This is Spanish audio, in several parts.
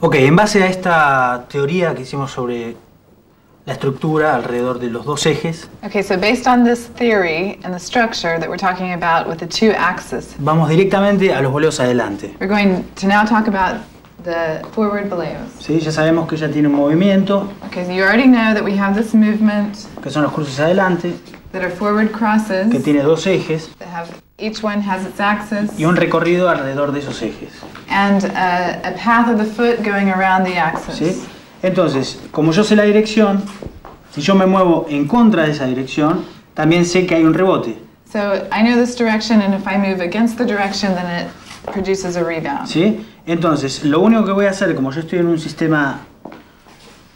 Ok, en base a esta teoría que hicimos sobre la estructura alrededor de los dos ejes. Okay, so based on this theory and the structure that we're talking about with the two axes. Vamos directamente a los boleos adelante. We're going to now talk about the forward boleos. Sí, ya sabemos que ya tiene un movimiento. Okay, so you already know that we have this movement. Que son los cruces adelante. That are forward crosses. Que tiene dos ejes. That have, each one has its axis. Y un recorrido alrededor de esos ejes. And a path of the foot going around the axis. ¿Sí? Entonces, como yo sé la dirección, si yo me muevo en contra de esa dirección, también sé que hay un rebote. So I know this direction, and if I move against the direction, then it produces a rebound. ¿Sí? Entonces, lo único que voy a hacer, como yo estoy en un sistema,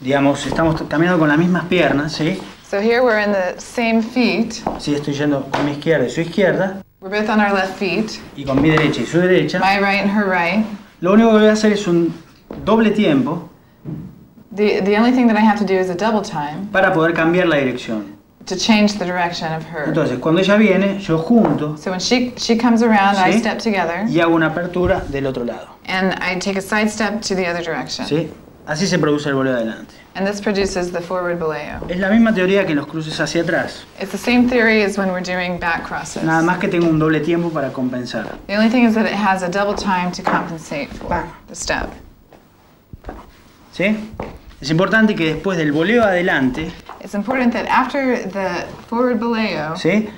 digamos, estamos caminando con las mismas piernas, ¿sí? So here we're in the same feet. Sí, estoy yendo con mi izquierda y su izquierda. We're both on our left feet. Y con mi derecha y su derecha. My right and her right. Lo único que voy a hacer es un doble tiempo. The only thing that I have to do is a double time. Para poder cambiar la dirección. To change the direction of her. Entonces, cuando ella viene, yo junto. So when she comes around, ¿sí? I step together. Y hago una apertura del otro lado. And I take a side step to the other direction. Sí. Así se produce el boleo adelante. And this produces the forward boleo. Es la misma teoría que los cruces hacia atrás. It's the same theory as when we're doing back crosses. Nada más que tengo un doble tiempo para compensar. The only thing is that it has a double time to compensate for the step. ¿Sí? Es importante que después del boleo adelante, it's important that after the forward boleo, ¿sí?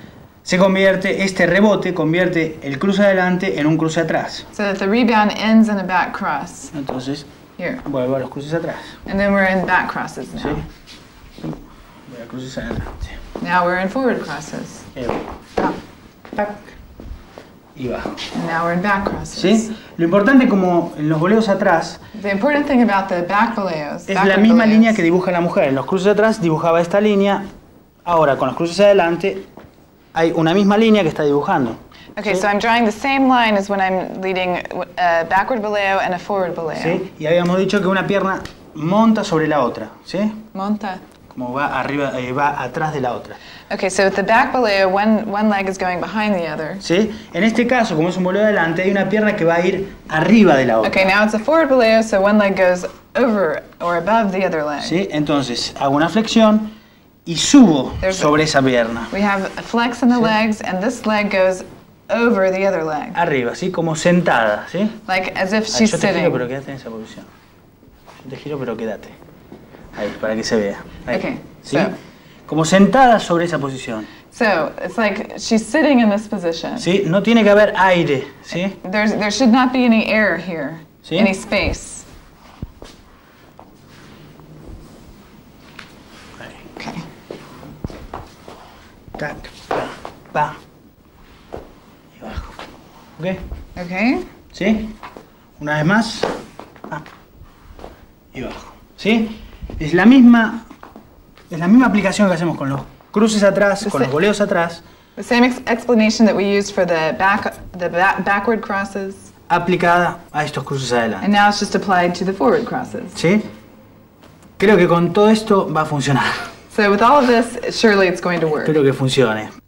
Se convierte, este rebote convierte el cruce adelante en un cruce atrás. So that the rebound ends in a back cross. Entonces, here. Vuelvo a los cruces atrás. And then we're in back crosses now. ¿Sí? Voy a cruces adelante. Now we're in forward crosses. Back. Y bajo. And now we're in back crosses. ¿Sí? Lo importante como en los boleos atrás, the important thing about the back boleos, es la misma línea que dibuja la mujer. En los cruces atrás dibujaba esta línea. Ahora con los cruces adelante hay una misma línea que está dibujando. Okay, ¿sí? So I'm drawing the same line as when I'm leading a backward boleo and a forward boleo. Sí, y habíamos dicho que una pierna monta sobre la otra, ¿sí? Monta. Como va arriba, va atrás de la otra. Okay, so with the back boleo, one leg is going behind the other. Sí, en este caso, como es un boleo adelante, hay una pierna que va a ir arriba de la otra. Okay, now it's a forward boleo, so one leg goes over or above the other leg. Sí, entonces hago una flexión y subo sobre esa pierna. We have a flex in the legs, and this leg goes over the other leg. Arriba, así como sentada, ¿sí? Like as if she's sitting. Yo te giro, pero quédate en esa posición. Yo te giro, pero quédate. Ahí, para que se vea. Ahí. Okay. ¿Sí? So, como sentada sobre esa posición. So, it's like she's sitting in this position. Sí, no tiene que haber aire, ¿sí? There should not be any air here. ¿Sí? Any space. Ahí. Okay. Tac, pa. Okay. Okay. ¿Sí? Una vez más. Up. Y bajo. ¿Sí? Es la misma aplicación que hacemos con los cruces atrás, con los boleos atrás. The same explanation that we used for the backward crosses. Aplicada a estos cruces adelante. And now it's just applied to the forward crosses. ¿Sí? Creo que con todo esto va a funcionar. So with all of this, surely it's going to work. Espero que funcione.